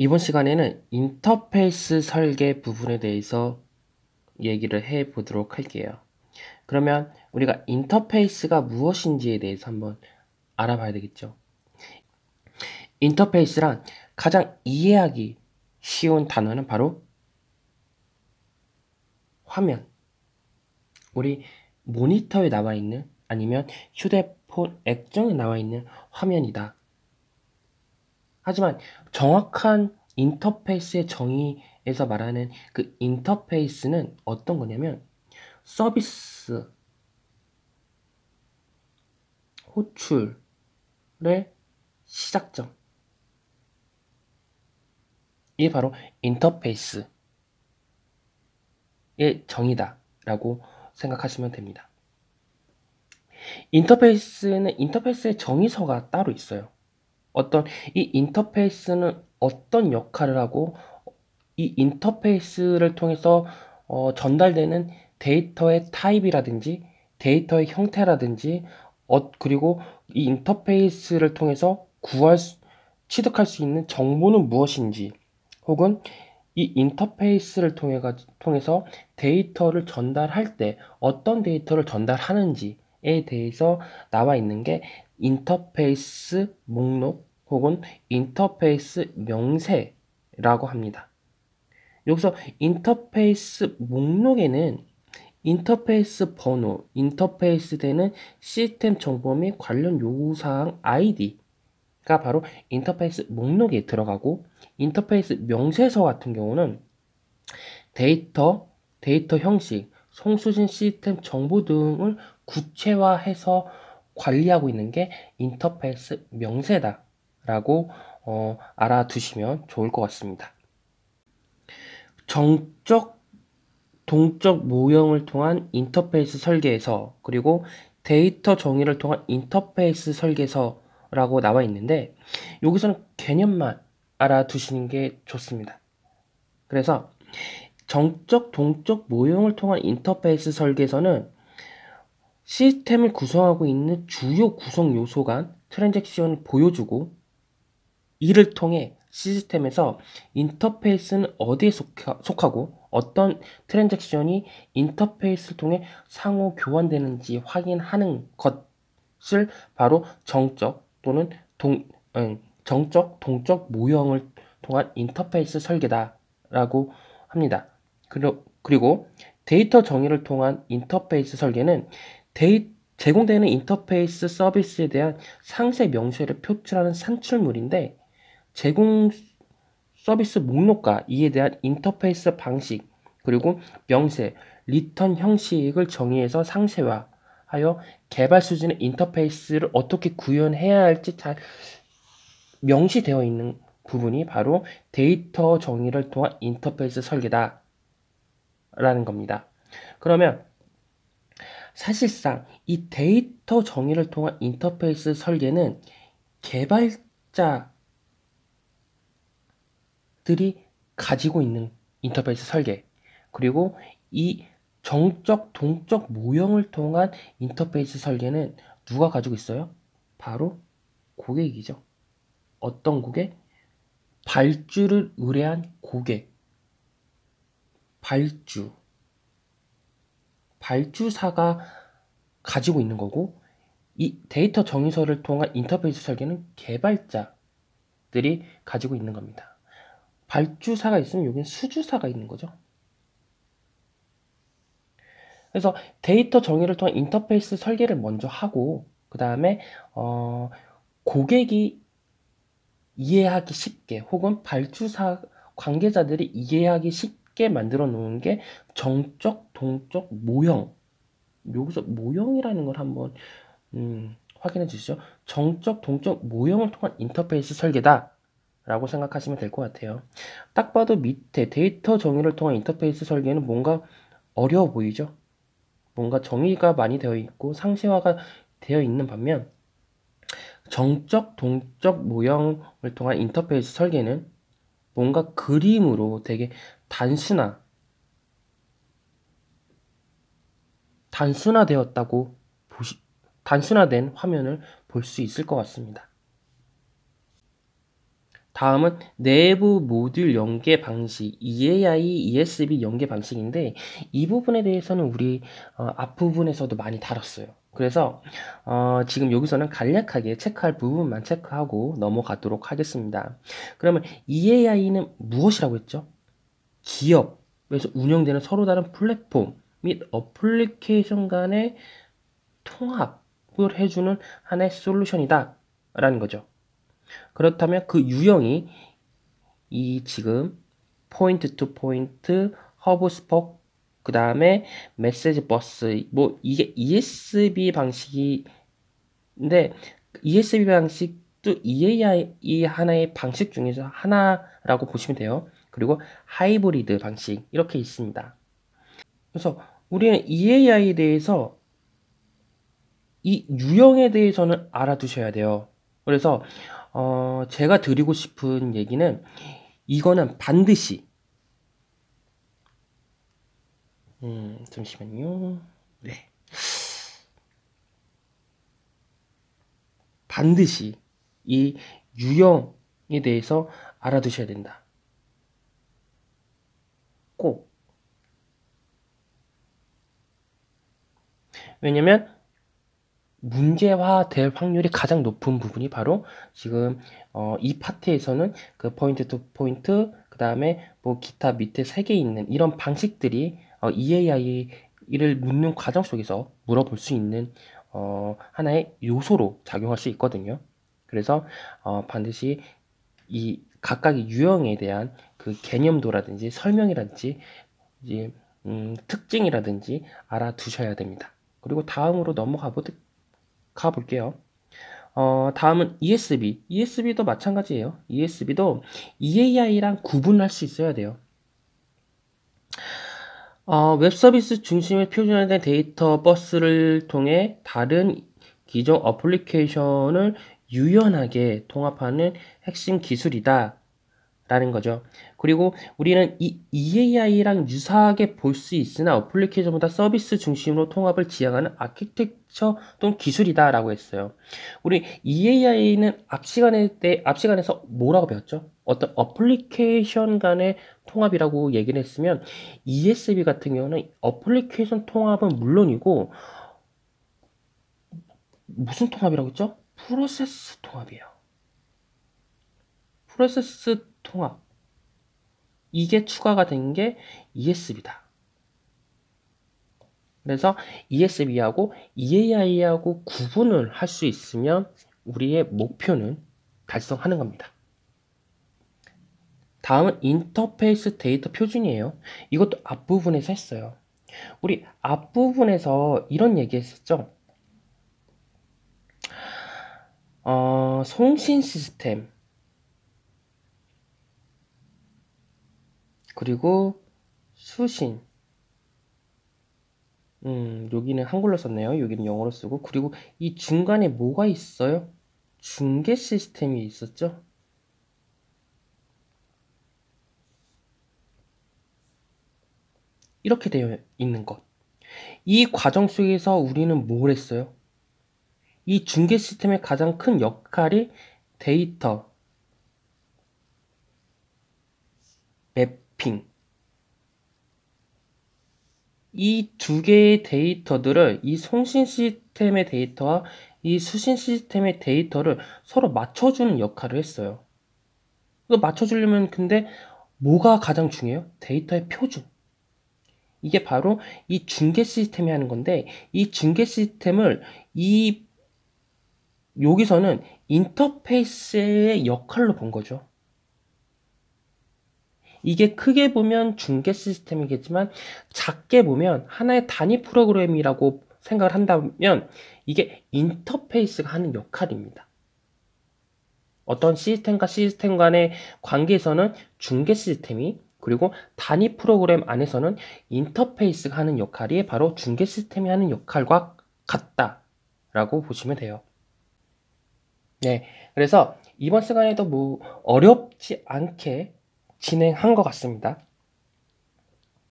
이번 시간에는 인터페이스 설계 부분에 대해서 얘기를 해 보도록 할게요. 그러면 우리가 인터페이스가 무엇인지에 대해서 한번 알아봐야 되겠죠. 인터페이스란 가장 이해하기 쉬운 단어는 바로 화면, 우리 모니터에 나와 있는 아니면 휴대폰 액정에 나와 있는 화면이다. 하지만 정확한 인터페이스의 정의에서 말하는 그 인터페이스는 어떤 거냐면 서비스, 호출의 시작점, 이게 바로 인터페이스의 정의다 라고 생각하시면 됩니다. 인터페이스는 인터페이스의 정의서가 따로 있어요. 어떤 이 인터페이스는 어떤 역할을 하고 이 인터페이스를 통해서 전달되는 데이터의 타입이라든지 데이터의 형태라든지 그리고 이 인터페이스를 통해서 취득할 수 있는 정보는 무엇인지, 혹은 이 인터페이스를 통해서 데이터를 전달할 때 어떤 데이터를 전달하는지에 대해서 나와 있는 게 인터페이스 목록 혹은 인터페이스 명세라고 합니다. 여기서 인터페이스 목록에는 인터페이스 번호, 인터페이스 되는 시스템 정보 및 관련 요구사항 아이디가 바로 인터페이스 목록에 들어가고, 인터페이스 명세서 같은 경우는 데이터 형식, 송수신 시스템 정보 등을 구체화해서 관리하고 있는 게 인터페이스 명세다 라고 알아두시면 좋을 것 같습니다. 정적, 동적 모형을 통한 인터페이스 설계에서, 그리고 데이터 정의를 통한 인터페이스 설계서라고 나와 있는데 여기서는 개념만 알아두시는 게 좋습니다. 그래서 정적, 동적 모형을 통한 인터페이스 설계서는 시스템을 구성하고 있는 주요 구성 요소 간 트랜잭션을 보여주고, 이를 통해 시스템에서 인터페이스는 어디에 속하고 어떤 트랜잭션이 인터페이스를 통해 상호 교환되는지 확인하는 것을 바로 정적, 동적 모형을 통한 인터페이스 설계다라고 합니다. 그리고 데이터 정의를 통한 인터페이스 설계는 제공되는 인터페이스 서비스에 대한 상세 명세를 표출하는 산출물인데, 제공 서비스 목록과 이에 대한 인터페이스 방식, 그리고 명세, 리턴 형식을 정의해서 상세화하여 개발 수준의 인터페이스를 어떻게 구현해야 할지 잘 명시되어 있는 부분이 바로 데이터 정의를 통한 인터페이스 설계다 라는 겁니다. 그러면 사실상 이 데이터 정의를 통한 인터페이스 설계는 개발자들이 가지고 있는 인터페이스 설계, 그리고 이 정적, 동적 모형을 통한 인터페이스 설계는 누가 가지고 있어요? 바로 고객이죠. 어떤 고객? 발주를 의뢰한 고객. 발주사가 가지고 있는 거고, 이 데이터 정의서를 통한 인터페이스 설계는 개발자들이 가지고 있는 겁니다. 발주사가 있으면 여기는 수주사가 있는 거죠. 그래서 데이터 정의를 통한 인터페이스 설계를 먼저 하고, 그 다음에 고객이 이해하기 쉽게 혹은 발주사 관계자들이 이해하기 쉽게 만들어 놓은 게 정적, 동적, 모형. 여기서 모형이라는 걸 한번 확인해 주시죠. 정적, 동적, 모형을 통한 인터페이스 설계다 라고 생각하시면 될 것 같아요. 딱 봐도 밑에 데이터 정의를 통한 인터페이스 설계는 뭔가 어려워 보이죠. 뭔가 정의가 많이 되어 있고 상세화가 되어 있는 반면, 정적, 동적 모형을 통한 인터페이스 설계는 뭔가 그림으로 되게 단순화된 화면을 볼 수 있을 것 같습니다. 다음은 내부 모듈 연계 방식, EAI, ESB 연계 방식인데 이 부분에 대해서는 우리 앞부분에서도 많이 다뤘어요. 그래서 지금 여기서는 간략하게 체크할 부분만 체크하고 넘어가도록 하겠습니다. 그러면 EAI는 무엇이라고 했죠? 기업에서 운영되는 서로 다른 플랫폼 및 어플리케이션 간의 통합을 해주는 하나의 솔루션이다 라는 거죠. 그렇다면 그 유형이 이 지금 포인트 투 포인트, 허브 스포크, 그 다음에 메시지 버스, 뭐 이게 ESB 방식인데 ESB 방식도 EAI 하나의 방식 중에서 하나라고 보시면 돼요. 그리고 하이브리드 방식 이렇게 있습니다. 그래서 우리는 EAI에 대해서 이 유형에 대해서는 알아두셔야 돼요. 그래서 제가 드리고 싶은 얘기는 이거는 반드시 잠시만요. 네. 반드시 이 유형에 대해서 알아두셔야 된다. 꼭. 왜냐면 문제화 될 확률이 가장 높은 부분이 바로 지금 이 파트에서는 그 포인트 투 포인트, 그 다음에 뭐 기타 밑에 3개 있는 이런 방식들이 EAI를 묻는 과정 속에서 물어볼 수 있는 하나의 요소로 작용할 수 있거든요. 그래서 반드시 이 각각의 유형에 대한 그 개념도라든지 설명이라든지 이제 특징이라든지 알아두셔야 됩니다. 그리고 다음으로 넘어가 볼게요. 다음은 ESB. ESB도 마찬가지예요. ESB도 EAI랑 구분할 수 있어야 돼요. 웹서비스 중심의 표준화된 데이터 버스를 통해 다른 기존 어플리케이션을 유연하게 통합하는 핵심 기술이다 라는 거죠. 그리고 우리는 이 EAI랑 유사하게 볼 수 있으나 어플리케이션보다 서비스 중심으로 통합을 지향하는 아키텍처 또는 기술이다 라고 했어요. 우리 EAI는 앞 시간에서 뭐라고 배웠죠? 어떤 어플리케이션 간의 통합이라고 얘기를 했으면 ESB 같은 경우는 어플리케이션 통합은 물론이고 무슨 통합이라고 했죠? 프로세스 통합이에요. 프로세스 통합. 이게 추가가 된 게 ESB다. 그래서 ESB하고 EAI하고 구분을 할 수 있으면 우리의 목표는 달성하는 겁니다. 다음은 인터페이스 데이터 표준이에요. 이것도 앞부분에서 했어요. 우리 앞부분에서 이런 얘기 했었죠. 송신 시스템 그리고 수신 여기는 한글로 썼네요. 여기는 영어로 쓰고 그리고 이 중간에 뭐가 있어요? 중계 시스템이 있었죠? 이렇게 되어 있는 것. 이 과정 속에서 우리는 뭘 했어요? 이 중계 시스템의 가장 큰 역할이 데이터 맵 이 두 개의 데이터들을 이 송신 시스템의 데이터와 이 수신 시스템의 데이터를 서로 맞춰주는 역할을 했어요. 이거 맞춰주려면 근데 뭐가 가장 중요해요? 데이터의 표준. 이게 바로 이 중계 시스템이 하는 건데 이 중계 시스템을 여기서는 인터페이스의 역할로 본 거죠. 이게 크게 보면 중계 시스템이겠지만 작게 보면 하나의 단위 프로그램이라고 생각을 한다면 이게 인터페이스가 하는 역할입니다. 어떤 시스템과 시스템 간의 관계에서는 중계 시스템이 그리고 단위 프로그램 안에서는 인터페이스가 하는 역할이 바로 중계 시스템이 하는 역할과 같다라고 보시면 돼요. 네, 그래서 이번 시간에도 뭐 어렵지 않게 진행한 것 같습니다.